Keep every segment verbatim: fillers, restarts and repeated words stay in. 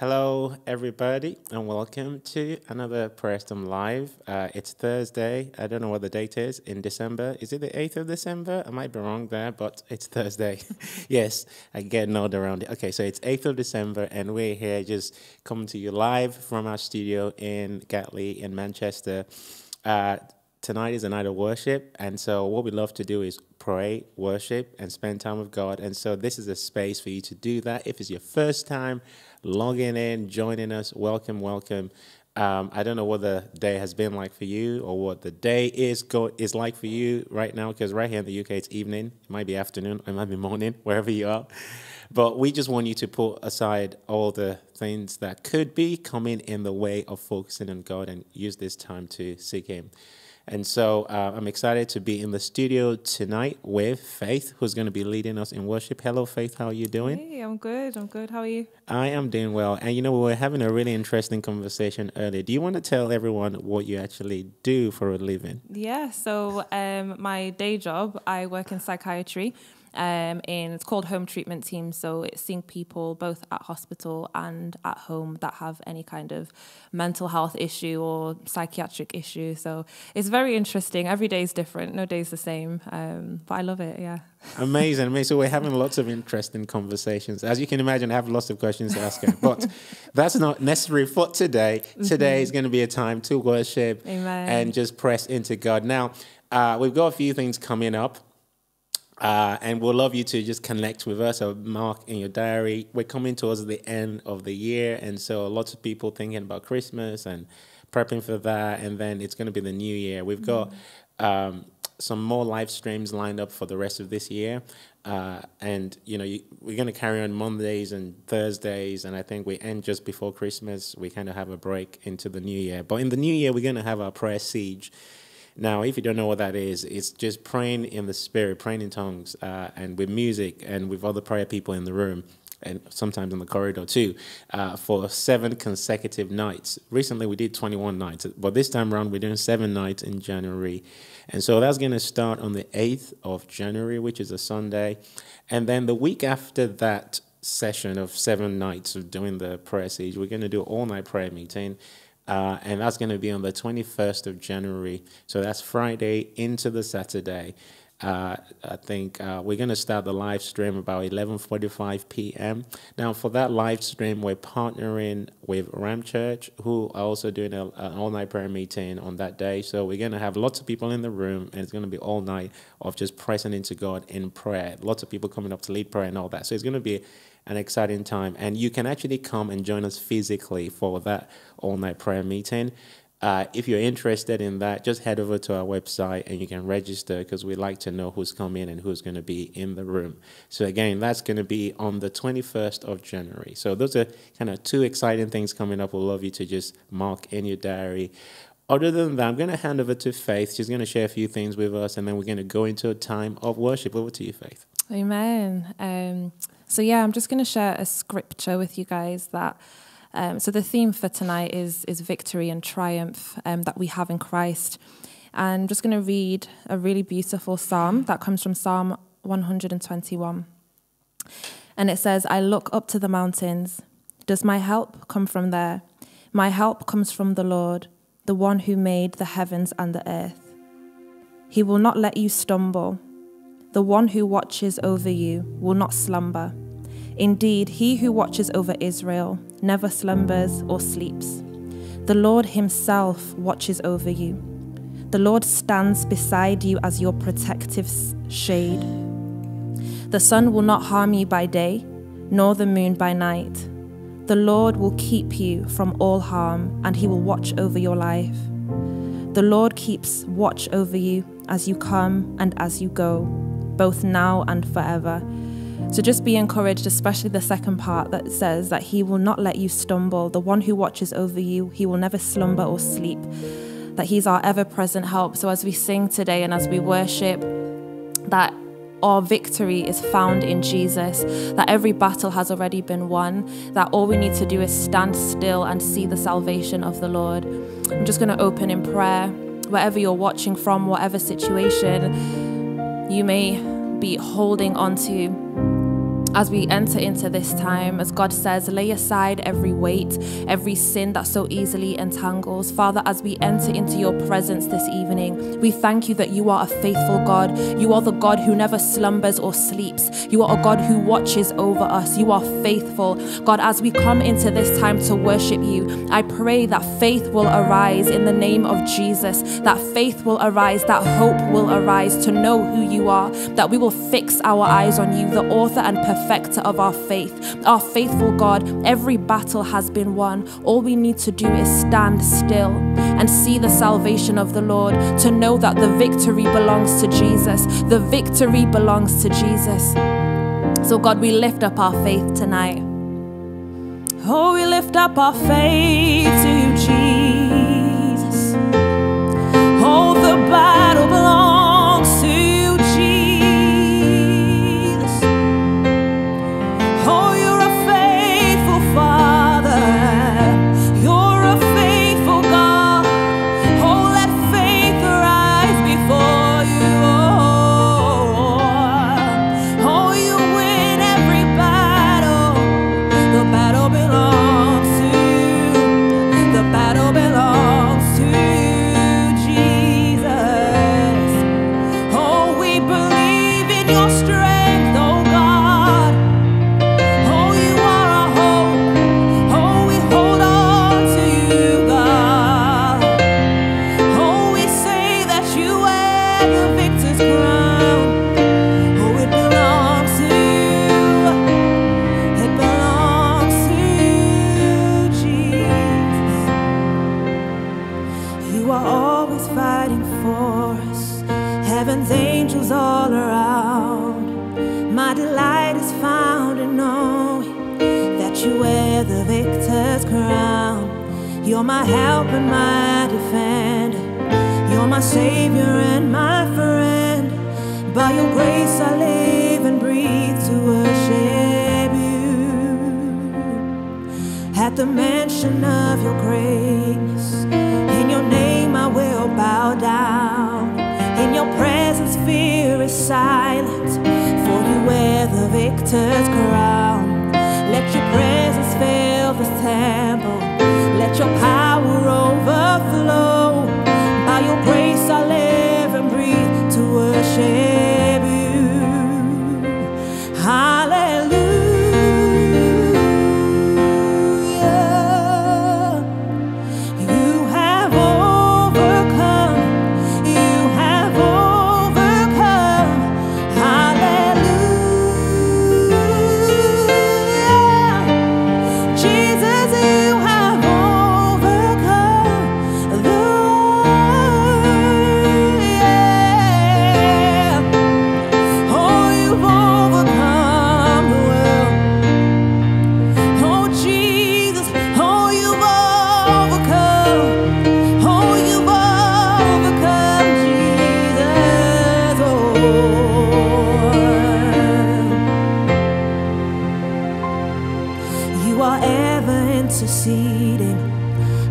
Hello everybody and welcome to another PrayerStorm Live. Uh, it's Thursday. I don't know what the date is in December. Is it the eighth of December? I might be wrong there, but it's Thursday. Yes, I get nod around it. Okay, so it's eighth of December and we're here just coming to you live from our studio in Gatley in Manchester. Uh, Tonight is a night of worship, and so what we love to do is pray, worship, and spend time with God. And so this is a space for you to do that. If it's your first time logging in, joining us, welcome, welcome. Um, I don't know what the day has been like for you or what the day is go is like for you right now, because right here in the U K, it's evening. It might be afternoon. It might be morning, wherever you are. But we just want you to put aside all the things that could be coming in the way of focusing on God and use this time to seek him. And so uh, I'm excited to be in the studio tonight with Faith, who's going to be leading us in worship. Hello, Faith. How are you doing? Hey, I'm good. I'm good. How are you? I am doing well. And, you know, we were having a really interesting conversation earlier. Do you want to tell everyone what you actually do for a living? Yeah. So um, my day job, I work in psychiatry. Um, and it's called Home Treatment Team, so it's seeing people both at hospital and at home that have any kind of mental health issue or psychiatric issue. So it's very interesting. Every day is different. No day is the same. Um, but I love it. Yeah. Amazing. I mean, so we're having lots of interesting conversations. As you can imagine, I have lots of questions to ask her, but that's not necessary for today. Today mm-hmm. is going to be a time to worship. Amen. And just press into God. Now, uh, we've got a few things coming up. Uh, and we'll love you to just connect with us or mark in your diary. We're coming towards the end of the year. And so lots of people thinking about Christmas and prepping for that. And then it's going to be the new year. We've got um, some more live streams lined up for the rest of this year. Uh, and, you know, you, we're going to carry on Mondays and Thursdays. And I think we end just before Christmas. We kind of have a break into the new year. But in the new year, we're going to have our prayer siege. Now, if you don't know what that is, it's just praying in the spirit, praying in tongues, uh, and with music and with other prayer people in the room and sometimes in the corridor too, uh, for seven consecutive nights. Recently, we did twenty-one nights, but this time around, we're doing seven nights in January. And so that's going to start on the eighth of January, which is a Sunday. And then the week after that session of seven nights of doing the prayer siege, we're going to do an all-night prayer meeting. Uh, and that's going to be on the twenty-first of January. So that's Friday into the Saturday. Uh, I think uh, we're going to start the live stream about eleven forty-five p m Now, for that live stream, we're partnering with Ram Church, who are also doing a, an all-night prayer meeting on that day. So we're going to have lots of people in the room, and it's going to be all night of just pressing into God in prayer. Lots of people coming up to lead prayer and all that. So it's going to be an exciting time. And you can actually come and join us physically for that all-night prayer meeting. Uh, if you're interested in that, just head over to our website and you can register, because we like to know who's coming and who's going to be in the room. So again, that's going to be on the twenty-first of January. So those are kind of two exciting things coming up. We'd love you to just mark in your diary. Other than that, I'm going to hand over to Faith. She's going to share a few things with us, and then we're going to go into a time of worship. Over to you, Faith. Amen. Um, so yeah, I'm just going to share a scripture with you guys that Um, so the theme for tonight is, is victory and triumph um, that we have in Christ. And I'm just going to read a really beautiful psalm that comes from Psalm one twenty-one. And it says, I look up to the mountains. Does my help come from there? My help comes from the Lord, the one who made the heavens and the earth. He will not let you stumble. The one who watches over you will not slumber. Indeed, he who watches over Israel never slumbers or sleeps. The Lord himself watches over you. The Lord stands beside you as your protective shade. The sun will not harm you by day, nor the moon by night. The Lord will keep you from all harm, and he will watch over your life. The Lord keeps watch over you as you come and as you go, both now and forever. So just be encouraged, especially the second part that says that he will not let you stumble. The one who watches over you, he will never slumber or sleep. that he's our ever-present help. So as we sing today and as we worship, that our victory is found in Jesus, that every battle has already been won, that all we need to do is stand still and see the salvation of the Lord. I'm just going to open in prayer. Wherever you're watching from, whatever situation you may be holding on to, as we enter into this time, as God says, lay aside every weight, every sin that so easily entangles. Father, as we enter into your presence this evening, we thank you that you are a faithful God. You are the God who never slumbers or sleeps. You are a God who watches over us. You are faithful. God, as we come into this time to worship you, I pray that faith will arise in the name of Jesus, that faith will arise, that hope will arise to know who you are, that we will fix our eyes on you, the author and perfecter of our faith. Our faithful God, every battle has been won. All we need to do is stand still and see the salvation of the Lord, to know that the victory belongs to Jesus. The victory belongs to Jesus. So God, we lift up our faith tonight. Oh, we lift up our faith to you, Jesus. Oh, the battle belongs to you, Jesus. Oh, you're a faithful Father. You're a faithful God. Oh, let faith arise before you. Oh, oh, you win every battle. The battle belongs. You're my help and my defender. You're my savior and my friend. By your grace I live and breathe to worship you. At the mention of your greatness, in your name I will bow down. In your presence fear is silent, for you wear the victor's crown. Let your presence fill this temple. Let your power overflow. By your grace I live and breathe to worship you. Hallelujah. You have overcome. You have overcome. Hallelujah. Jesus, you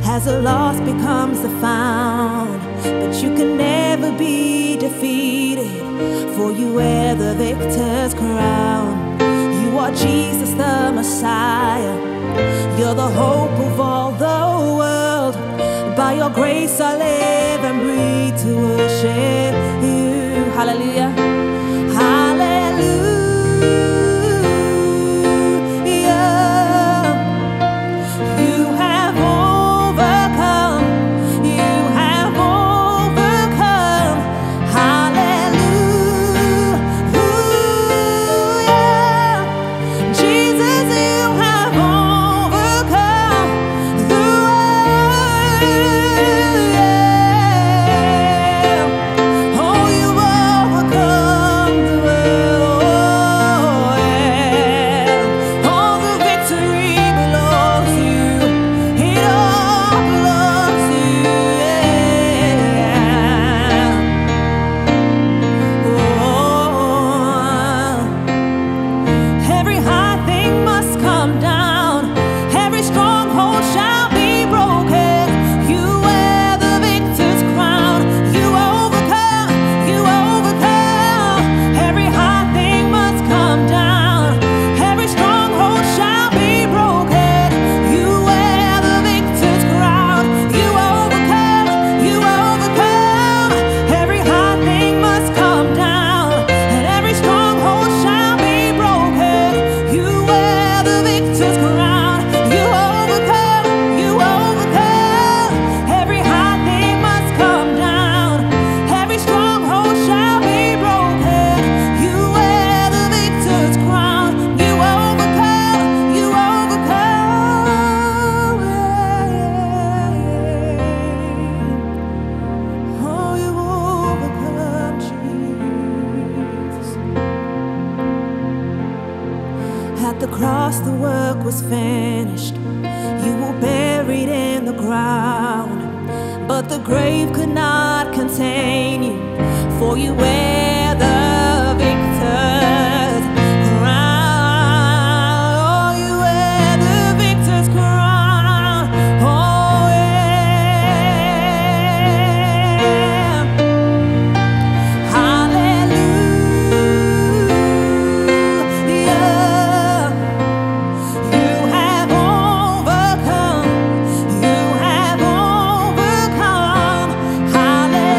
have the lost becomes the found, but you can never be defeated, for you wear the victor's crown. You are Jesus the Messiah. You're the hope of all the world. By your grace I live and breathe to worship you. Hallelujah. Hallelujah. Yeah. cross the work was finished. You were buried in the ground, but the grave could not contain you, for you were the victor's crown. Oh, you were the victor's crown. Oh, yeah. Hallelujah. You have overcome. You have overcome. Hallelujah.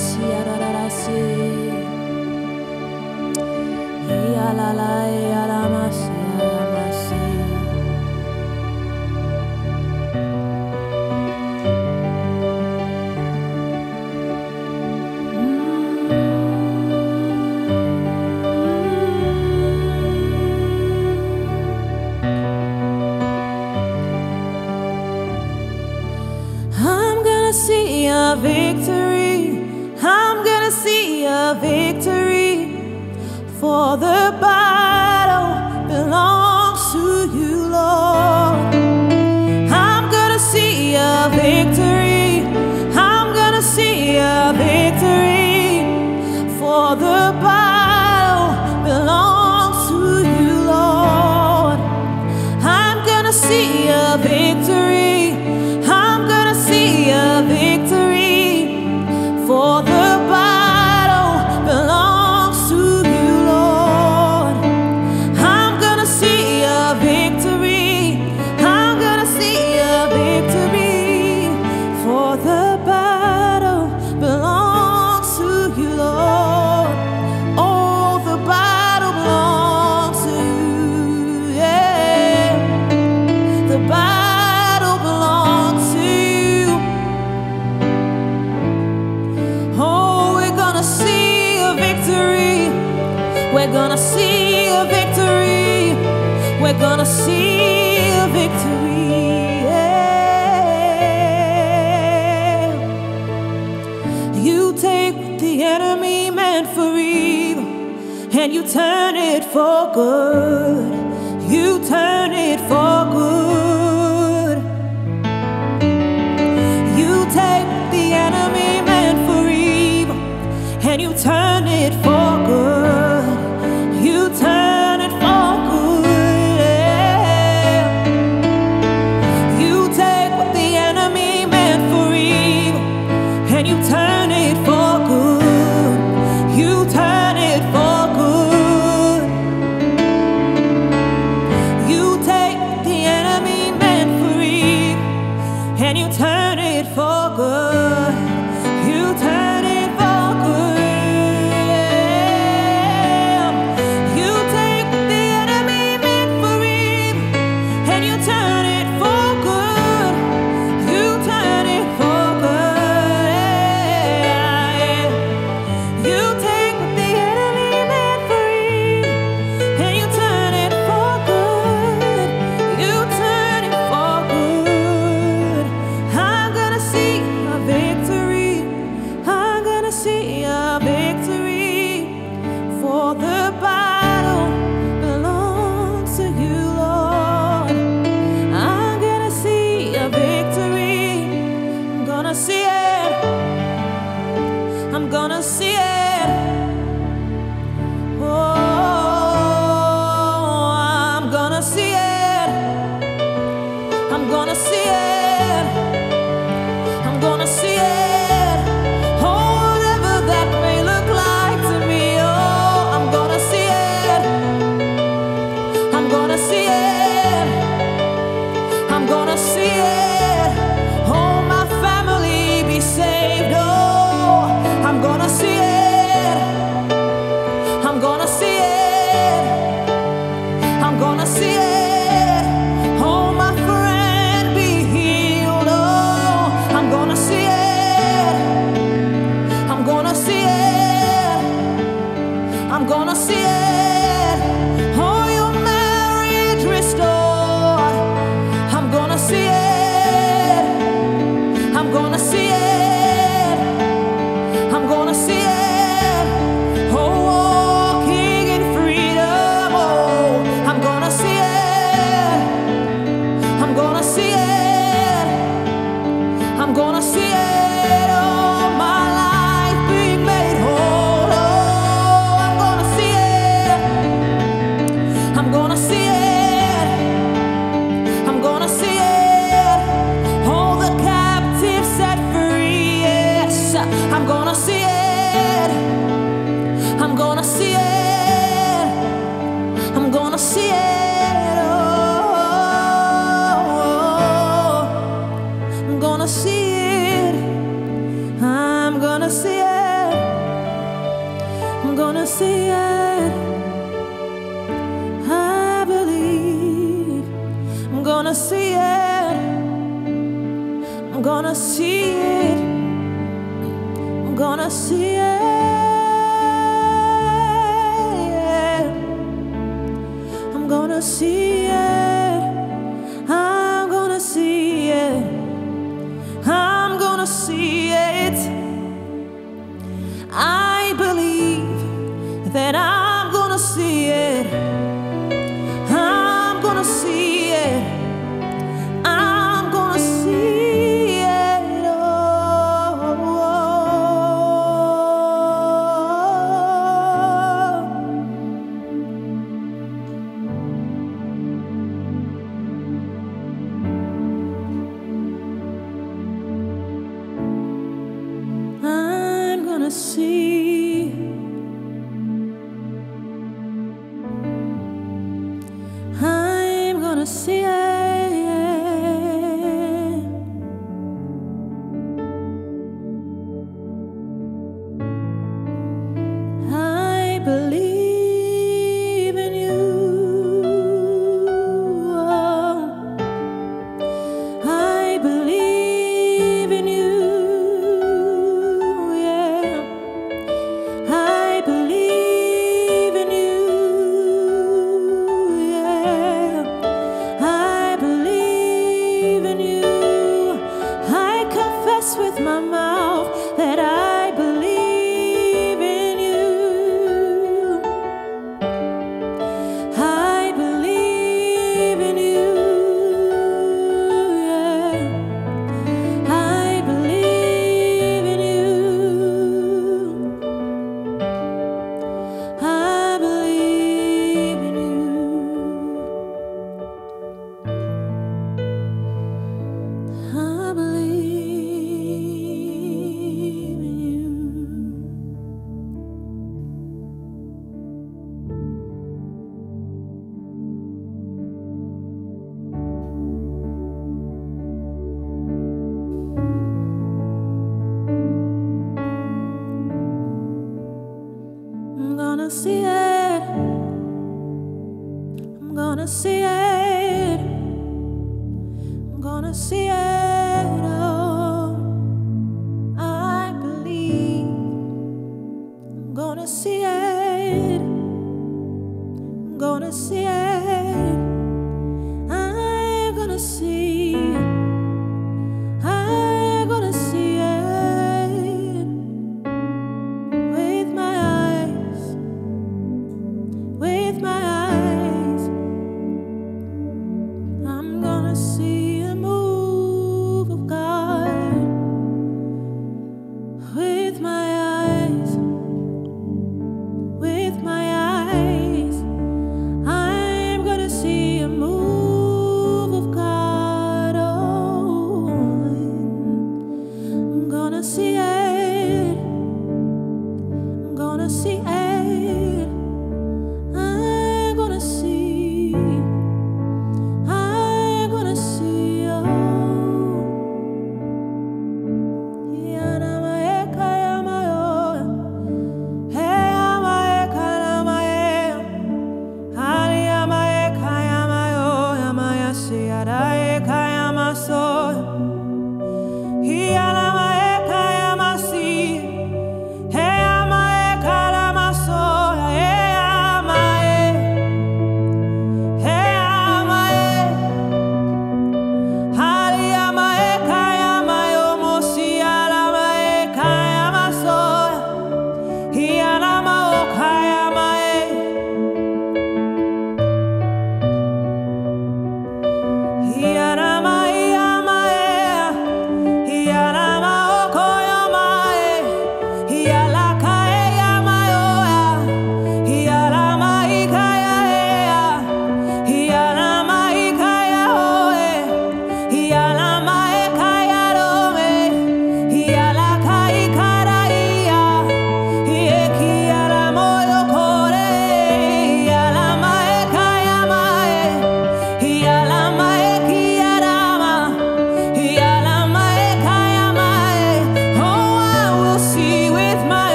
I'm gonna see it.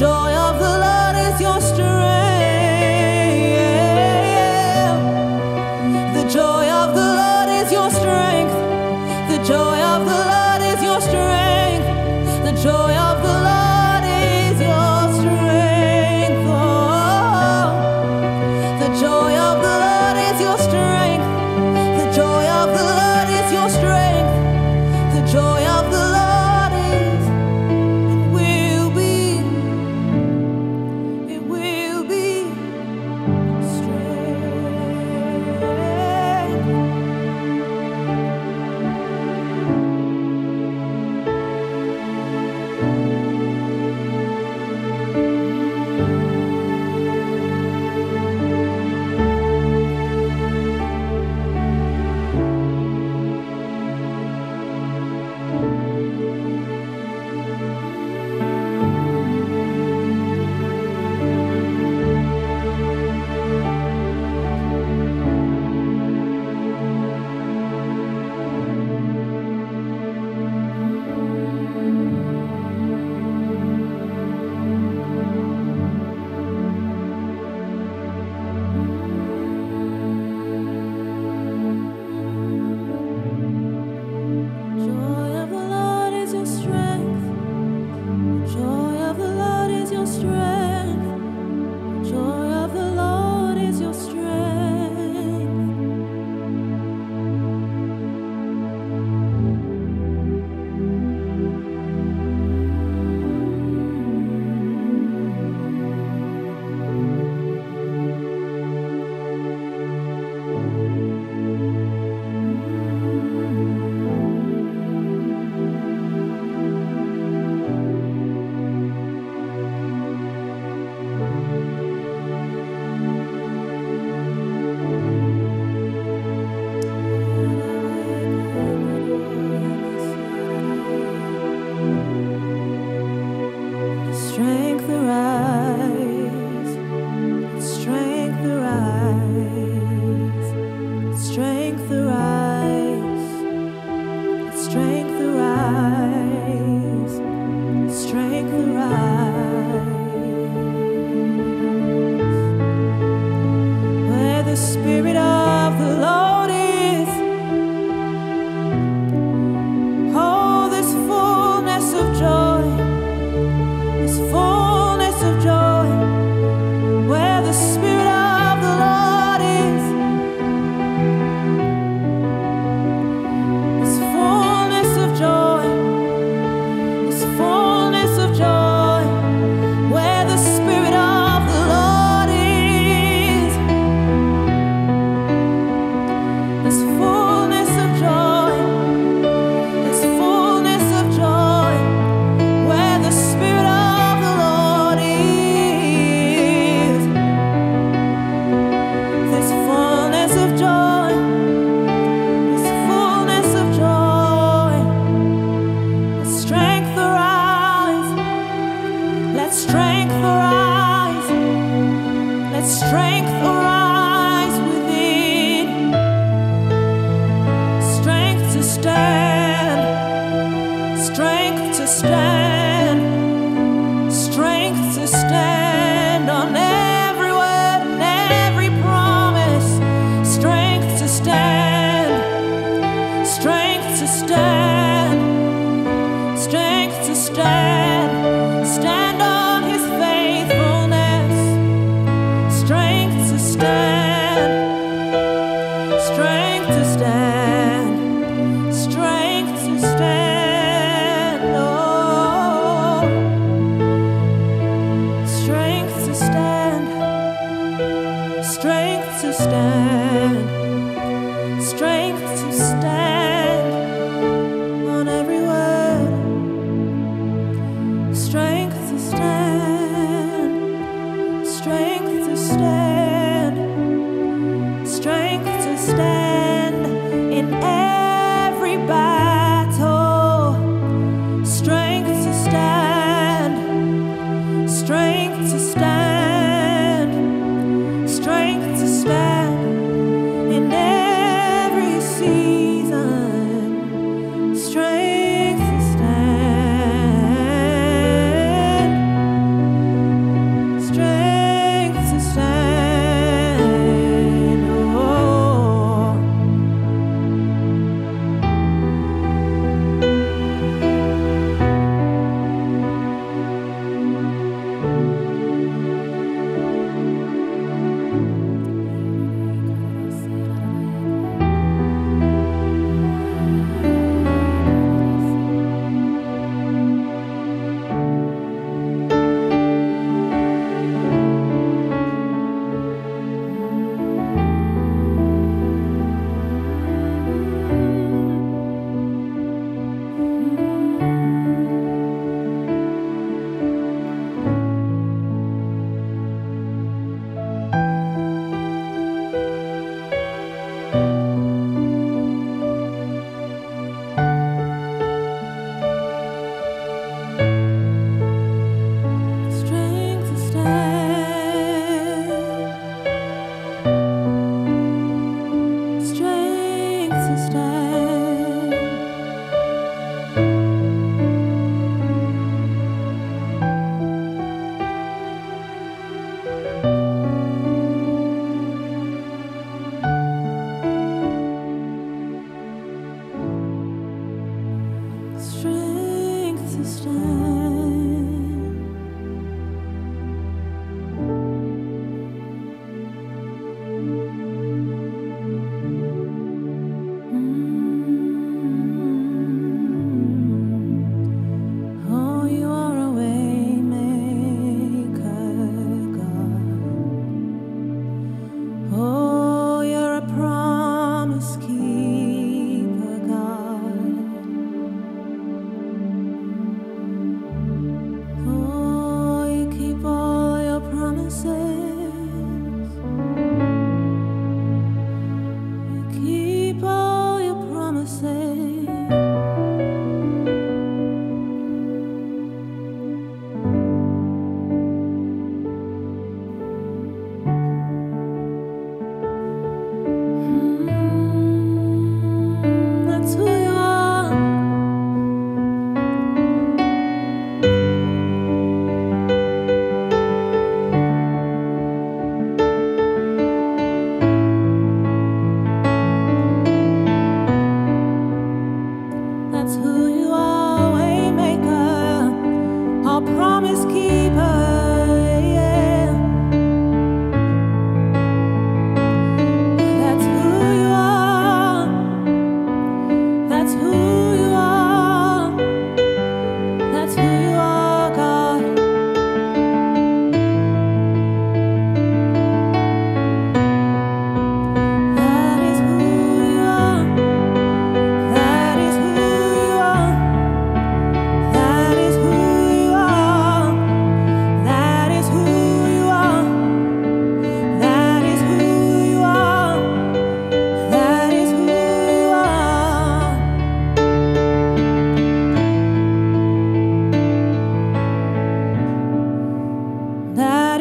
joy of the Lord is your strength. The joy of the Lord is your strength. The joy of the Lord is your strength. The joy of the Lord is your strength. Oh, the joy of the Lord is your strength. The joy of the Lord is your strength. The joy of the Lord.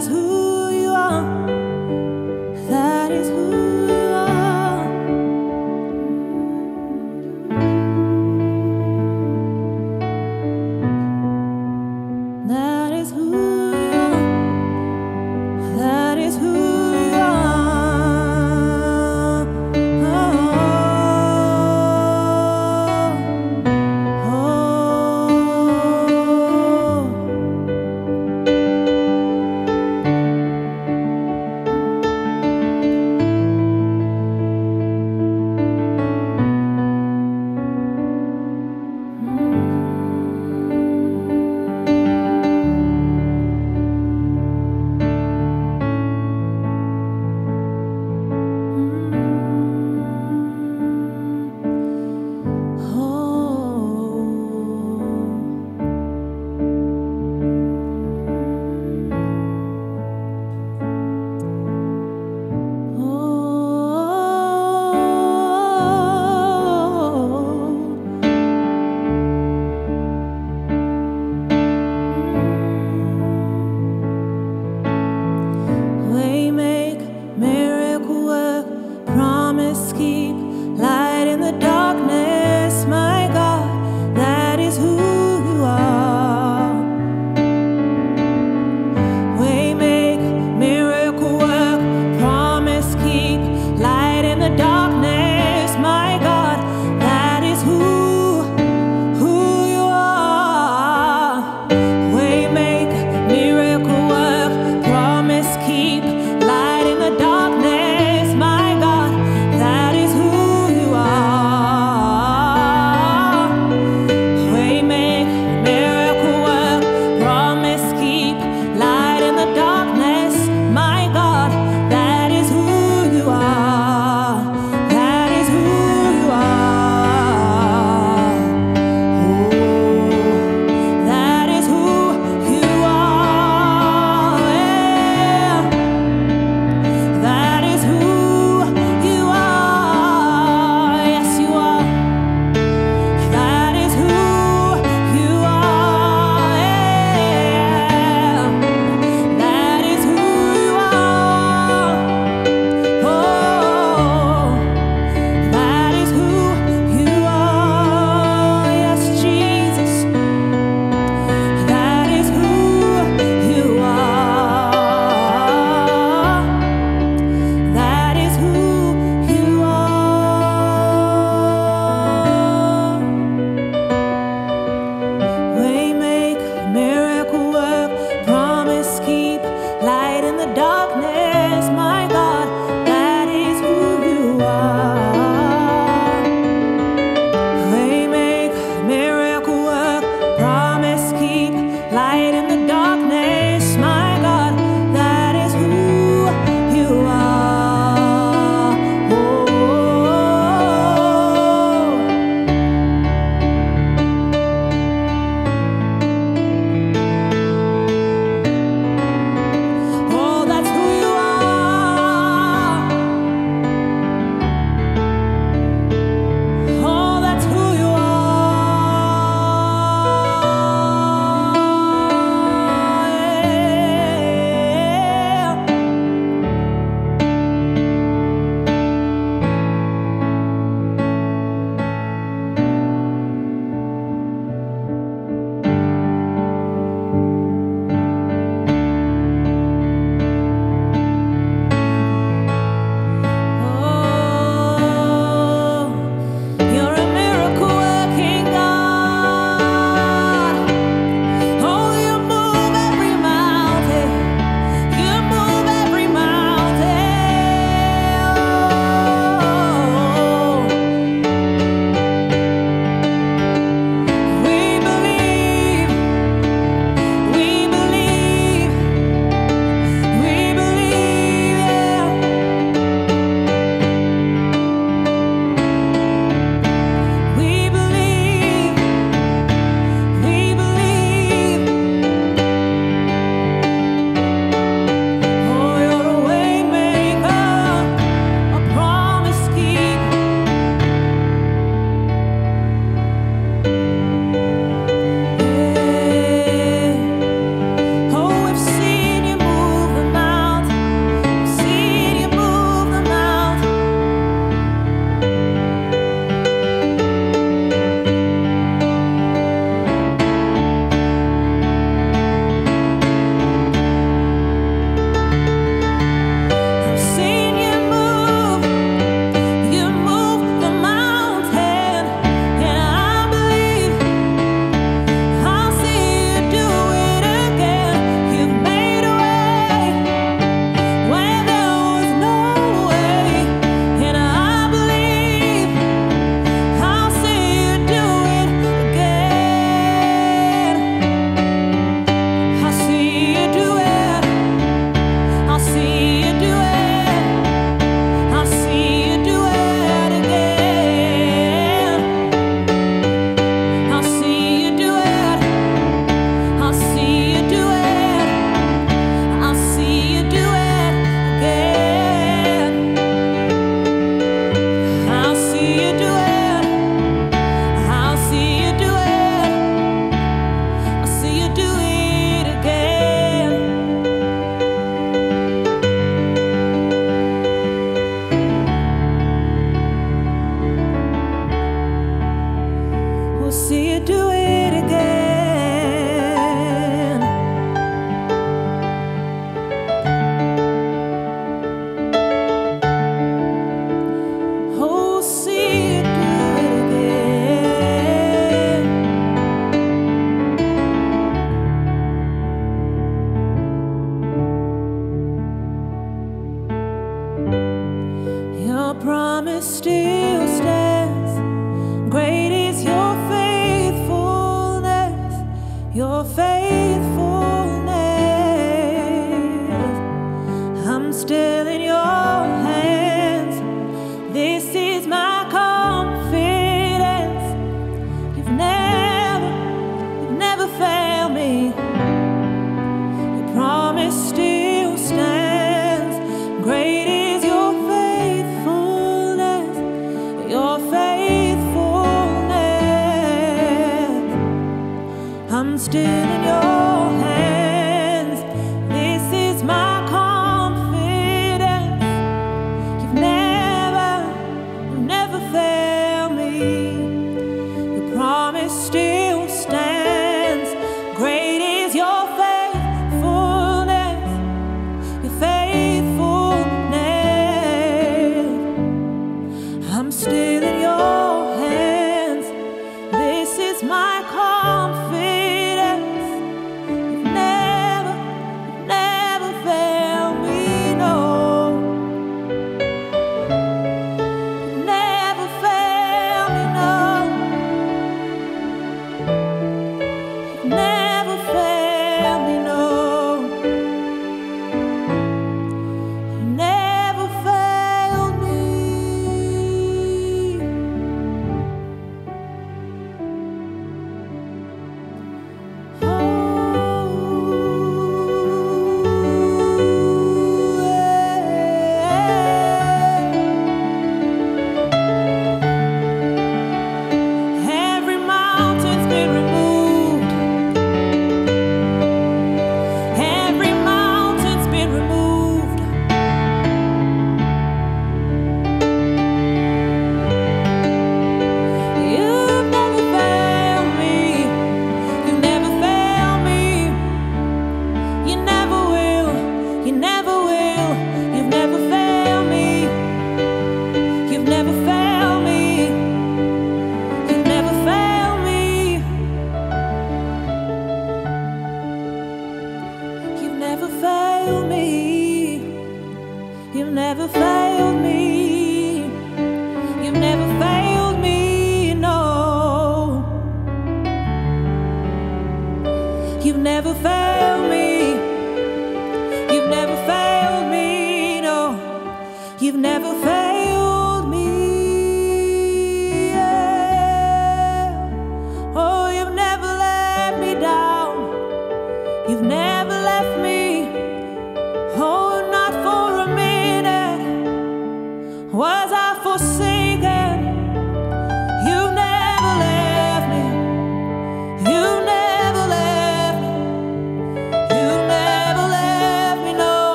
is who you are. That is who you are. That is who you are. That is who you are. Oh, oh, oh. Thank you.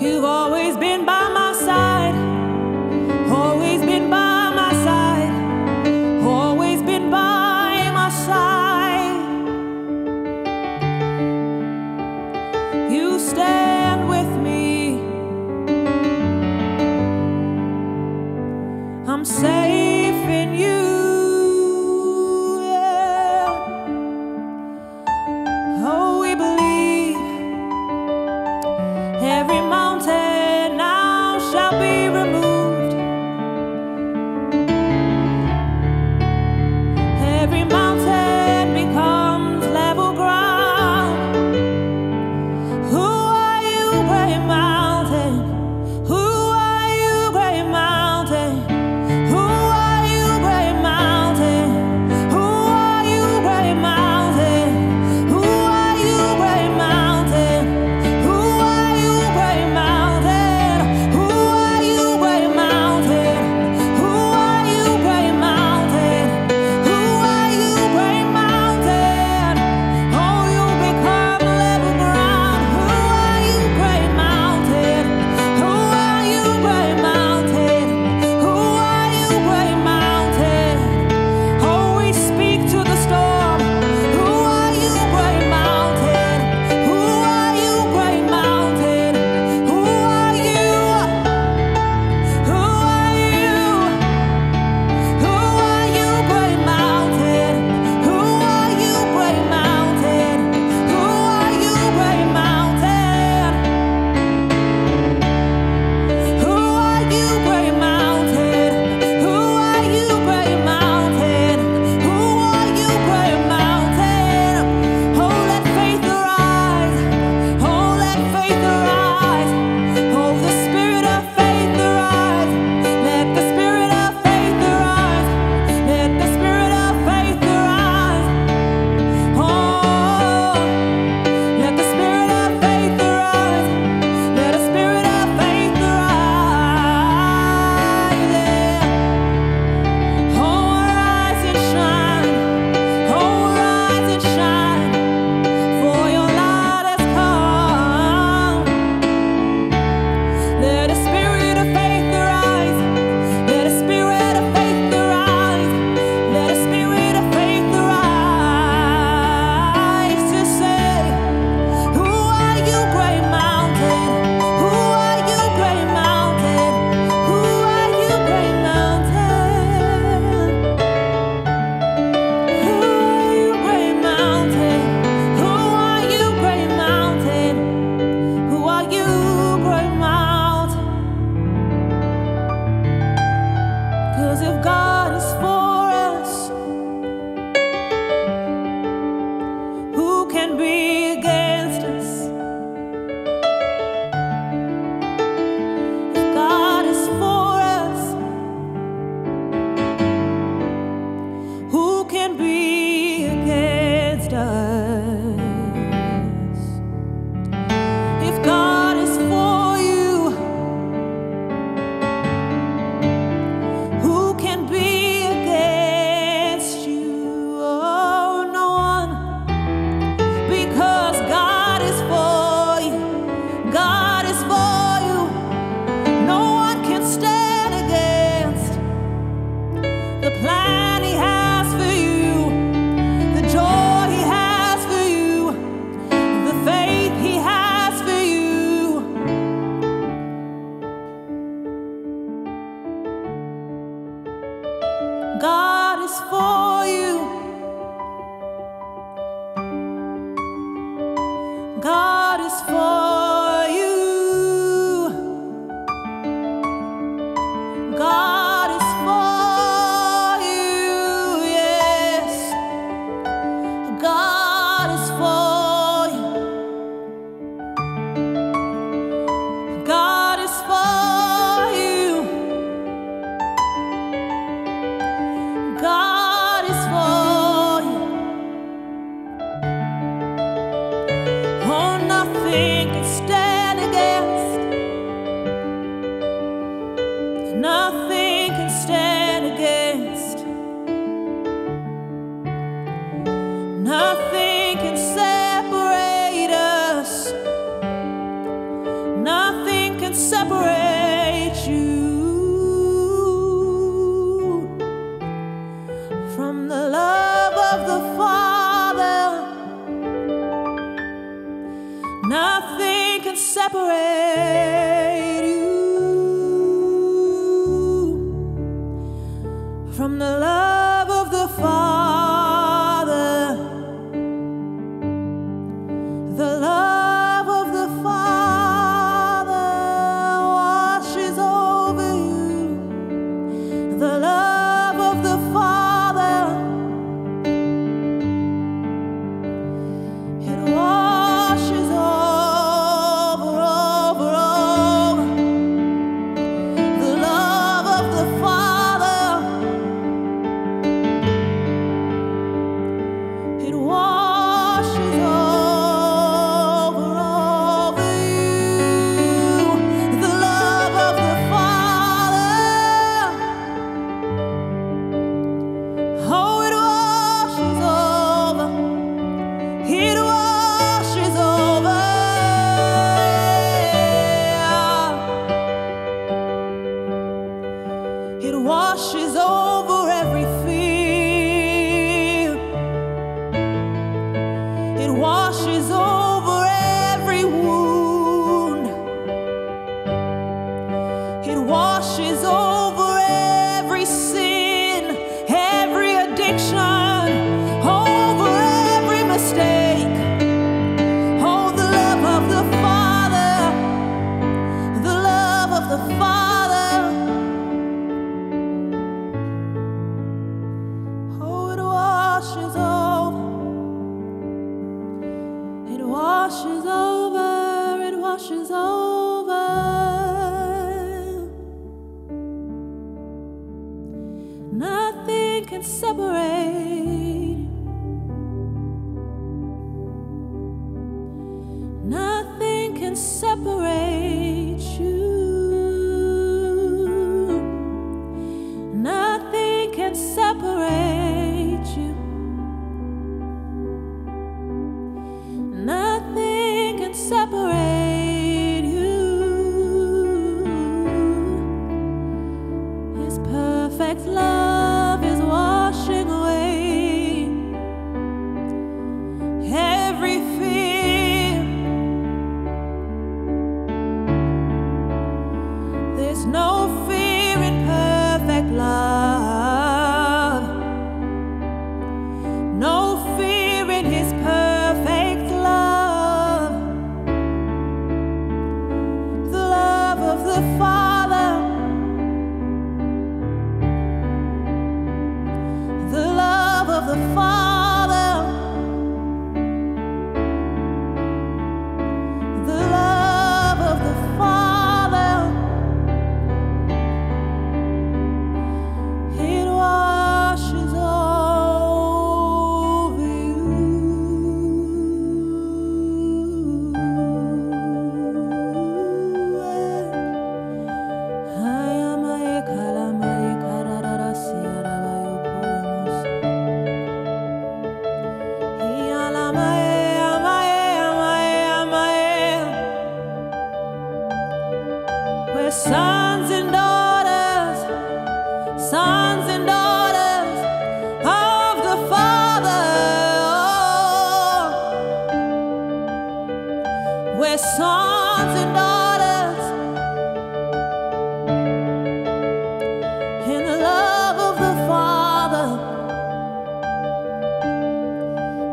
You've always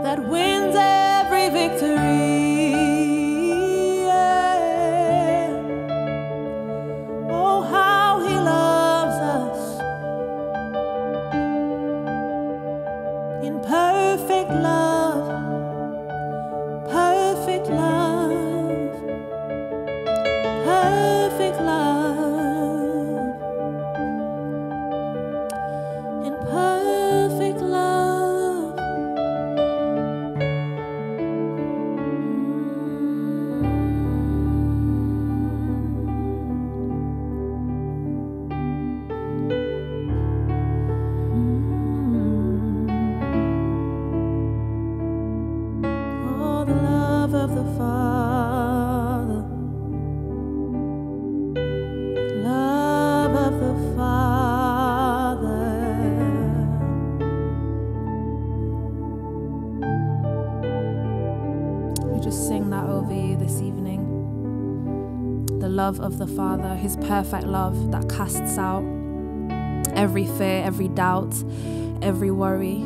That wins every victory. you this evening. The love of the Father, his perfect love that casts out every fear, every doubt, every worry.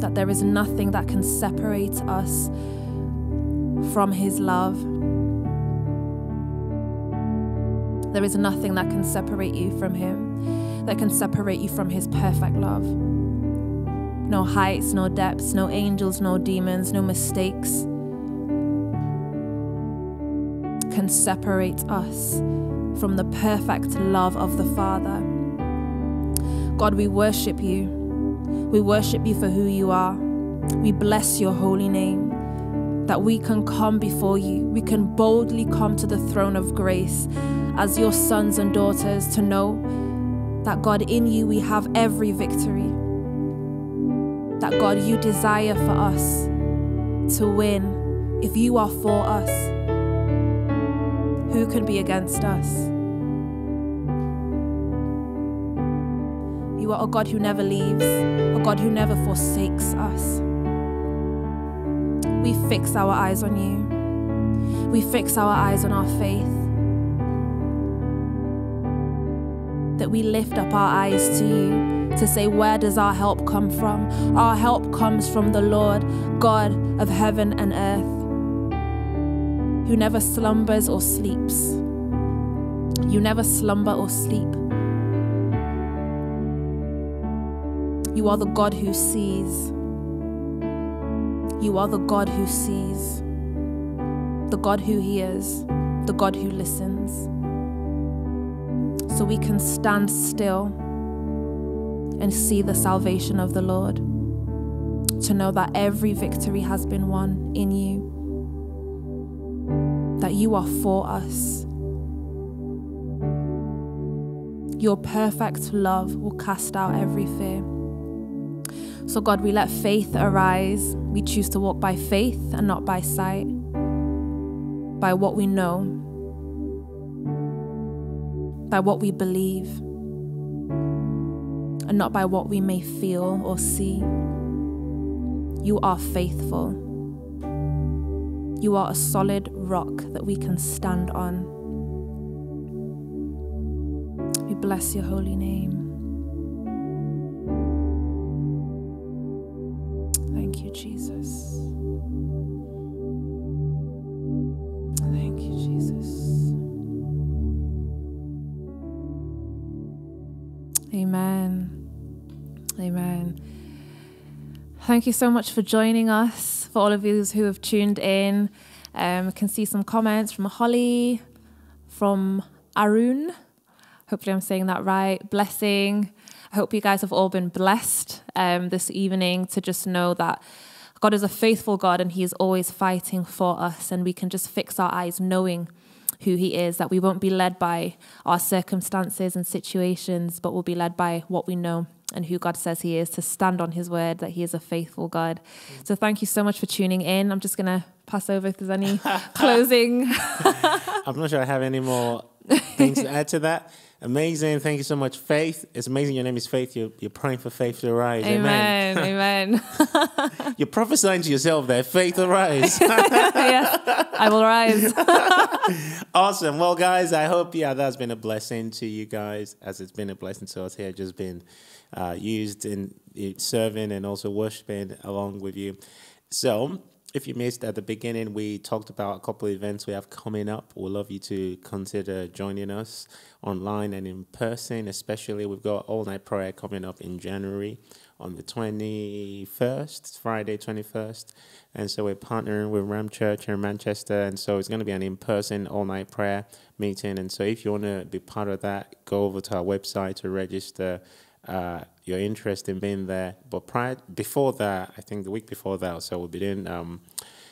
That there is nothing that can separate us from his love. There is nothing that can separate you from him, that can separate you from his perfect love. No heights, no depths, no angels, no demons, no mistakes can separate us from the perfect love of the Father. God, we worship you. We worship you for who you are. We bless your holy name, that we can come before you. We can boldly come to the throne of grace as your sons and daughters, to know that, God, in you we have every victory. That, God, you desire for us to win. If you are for us, who can be against us? You are a God who never leaves, a God who never forsakes us. We fix our eyes on you. We fix our eyes on our faith. That we lift up our eyes to you to say, where does our help come from? Our help comes from the Lord, God of heaven and earth, who never slumbers or sleeps. You never slumber or sleep. You are the God who sees. You are the God who sees, the God who hears, the God who listens. So we can stand still and see the salvation of the Lord, to know that every victory has been won in you, that you are for us. Your perfect love will cast out every fear. So God, we let faith arise. We choose to walk by faith and not by sight, by what we know, by what we believe, and not by what we may feel or see. You are faithful. You are a solid rock that we can stand on. We bless your holy name. Thank you, Jesus. Thank you, Jesus. Amen. Amen. Thank you so much for joining us, for all of you who have tuned in. Um, I can see some comments from Holly, from Arun. Hopefully I'm saying that right. Blessing. I hope you guys have all been blessed um, this evening, to just know that God is a faithful God and he is always fighting for us, and we can just fix our eyes knowing who he is, that we won't be led by our circumstances and situations, but we'll be led by what we know and who God says he is, to stand on his word, that he is a faithful God. So thank you so much for tuning in. I'm just going to pass over if there's any closing. I'm not sure I have any more things to add to that. Amazing. Thank you so much, Faith. It's amazing your name is Faith. You're, you're praying for faith to arise. Amen. Amen. Amen. You're prophesying to yourself there. Faith arise. Yes, I will rise. Awesome. Well, guys, I hope, yeah, that's been a blessing to you guys, as it's been a blessing to us here, just being uh, used in serving and also worshiping along with you. So, if you missed at the beginning, we talked about a couple of events we have coming up. We'd love you to consider joining us online and in person, especially. We've got all-night prayer coming up in January on the twenty-first, Friday twenty-first. And so we're partnering with Ram Church here in Manchester. And so it's going to be an in-person all-night prayer meeting. And so if you want to be part of that, go over to our website to register Uh, your interest in being there. But prior, before that, I think the week before that, so we'll be doing um,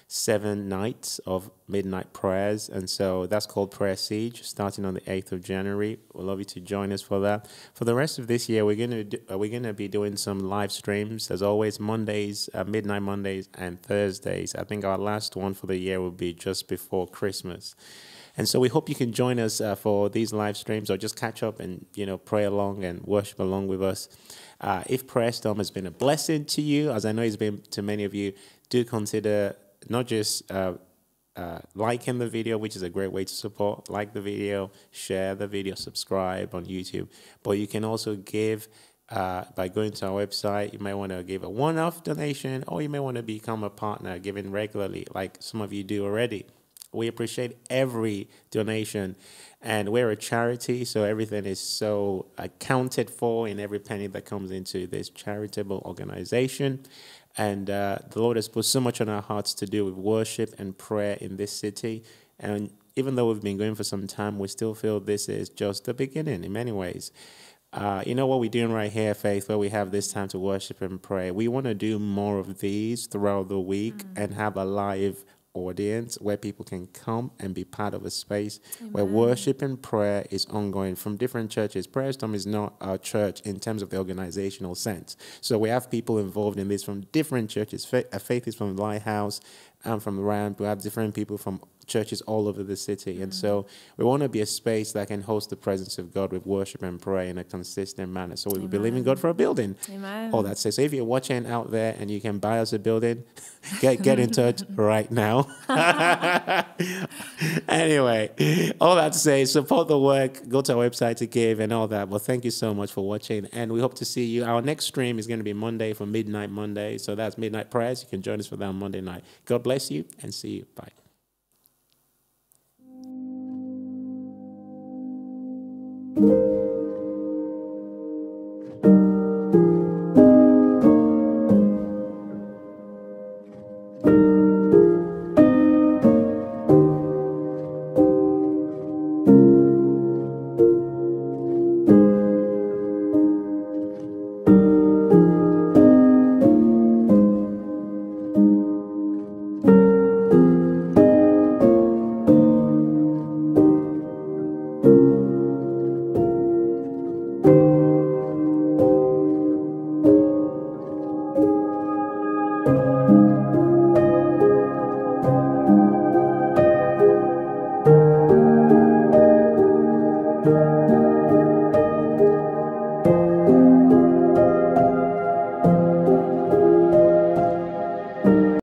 seven nights of midnight prayers, and so that's called Prayer Siege, starting on the eighth of January. We'd love you to join us for that. For the rest of this year, we're gonna do, uh, we're gonna be doing some live streams as always, Mondays, uh, Midnight Mondays, and Thursdays. I think our last one for the year will be just before Christmas. And so we hope you can join us uh, for these live streams, or just catch up and, you know, pray along and worship along with us. Uh, if Prayer Storm has been a blessing to you, as I know it's been to many of you, do consider not just uh, uh, liking the video, which is a great way to support. Like the video, share the video, subscribe on YouTube. But you can also give uh, by going to our website. You may want to give a one-off donation, or you may want to become a partner, giving regularly, like some of you do already. We appreciate every donation, and we're a charity, so everything is so accounted for in every penny that comes into this charitable organization. And uh, the Lord has put so much on our hearts to do with worship and prayer in this city. And even though we've been going for some time, we still feel this is just the beginning in many ways. Uh, you know what we're doing right here, Faith, where we have this time to worship and pray. We want to do more of these throughout the week mm. and have a live audience where people can come and be part of a space Amen. Where worship and prayer is ongoing from different churches. PrayerStorm is not our church in terms of the organizational sense. So we have people involved in this from different churches. Faith is from Lighthouse and from Ram. We have different people from churches all over the city. Mm-hmm. And so we want to be a space that can host the presence of God with worship and prayer in a consistent manner. So we Amen. Believe in God for a building. Amen. All that says. So if you're watching out there and you can buy us a building, get, get in touch right now. Anyway, all that says, support the work, go to our website to give and all that. Well, thank you so much for watching, and we hope to see you. Our next stream is going to be Monday for Midnight Monday. So that's Midnight Prayers. You can join us for that on Monday night. God bless you and see you. Bye. Thank you.